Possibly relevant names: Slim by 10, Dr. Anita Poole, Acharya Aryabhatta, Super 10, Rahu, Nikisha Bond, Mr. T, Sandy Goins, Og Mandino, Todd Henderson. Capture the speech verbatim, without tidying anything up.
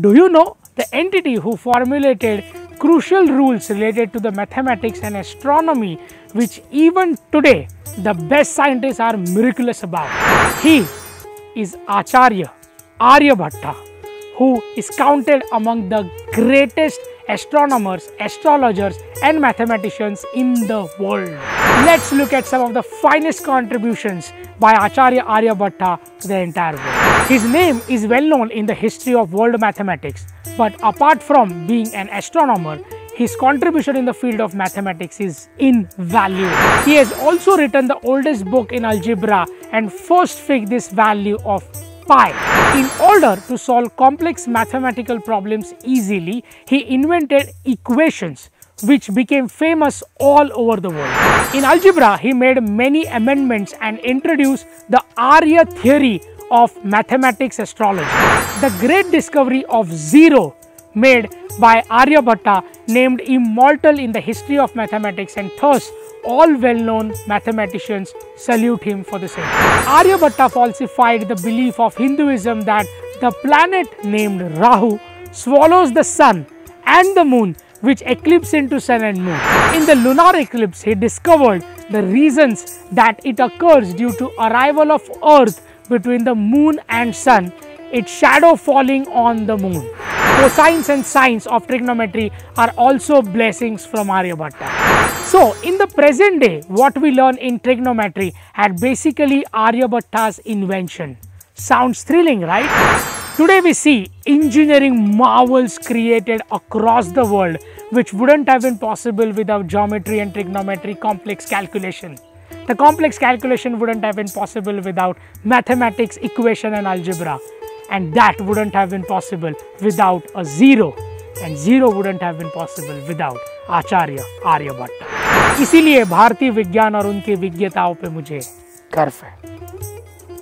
Do you know the entity who formulated crucial rules related to the mathematics and astronomy, which even today the best scientists are miraculous about? He is Acharya Aryabhatta, who is counted among the greatest astronomers, astrologers and mathematicians in the world. Let's look at some of the finest contributions by Acharya Aryabhatta to the entire world. His name is well known in the history of world mathematics, but apart from being an astronomer, his contribution in the field of mathematics is invaluable. He has also written the oldest book in algebra and first fixed this value of pi. In order to solve complex mathematical problems easily, he invented equations which became famous all over the world. In algebra, he made many amendments and introduced the Arya theory of mathematics astrology. The great discovery of zero made by Aryabhatta, named immortal in the history of mathematics, and thus all well-known mathematicians salute him for the same. Aryabhatta falsified the belief of Hinduism that the planet named Rahu swallows the sun and the moon, which eclipse into sun and moon. In the lunar eclipse, he discovered the reasons that it occurs due to arrival of Earth between the moon and sun, its shadow falling on the moon. Cosines and sines of trigonometry are also blessings from Aryabhatta. So, in the present day, what we learn in trigonometry had basically Aryabhatta's invention. Sounds thrilling, right? Today we see engineering marvels created across the world, which wouldn't have been possible without geometry and trigonometry complex calculation. The complex calculation wouldn't have been possible without mathematics, equation and algebra. And that wouldn't have been possible without a zero. And zero wouldn't have been possible without Acharya Aryabhatta. इसीलिए भारतीय विज्ञान और उनकी विज्ञताओं पे मुझे गर्व है।